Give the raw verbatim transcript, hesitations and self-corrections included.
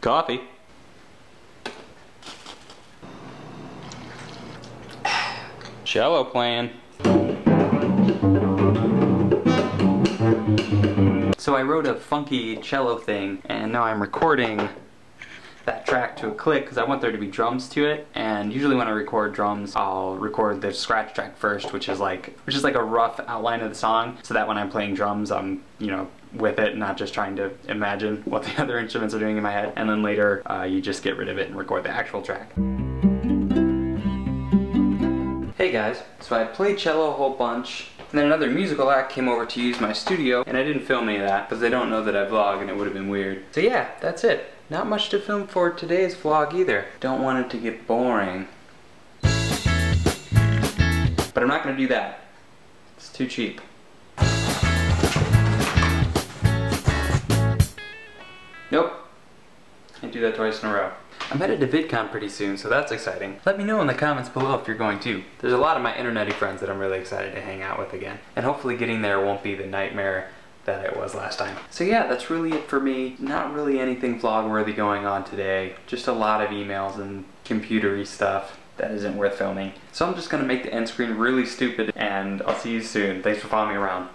Coffee. Cello playing. So I wrote a funky cello thing, and now I'm recording that track to a click because I want there to be drums to it. And usually when I record drums, I'll record the scratch track first, which is like which is like a rough outline of the song, so that when I'm playing drums, I'm you know with it, not just trying to imagine what the other instruments are doing in my head. And then later, uh, you just get rid of it and record the actual track. Hey guys, so I played cello a whole bunch, and then another musical act came over to use my studio, and I didn't film any of that because they don't know that I vlog and it would have been weird. So yeah, that's it. Not much to film for today's vlog either. Don't want it to get boring. But I'm not going to do that. It's too cheap. Nope. Can't do that twice in a row. I'm headed to VidCon pretty soon, so that's exciting. Let me know in the comments below if you're going too. There's a lot of my internet-y friends that I'm really excited to hang out with again. And hopefully getting there won't be the nightmare that it was last time. So yeah, that's really it for me. Not really anything vlog-worthy going on today. Just a lot of emails and computer-y stuff that isn't worth filming. So I'm just gonna make the end screen really stupid, and I'll see you soon. Thanks for following me around.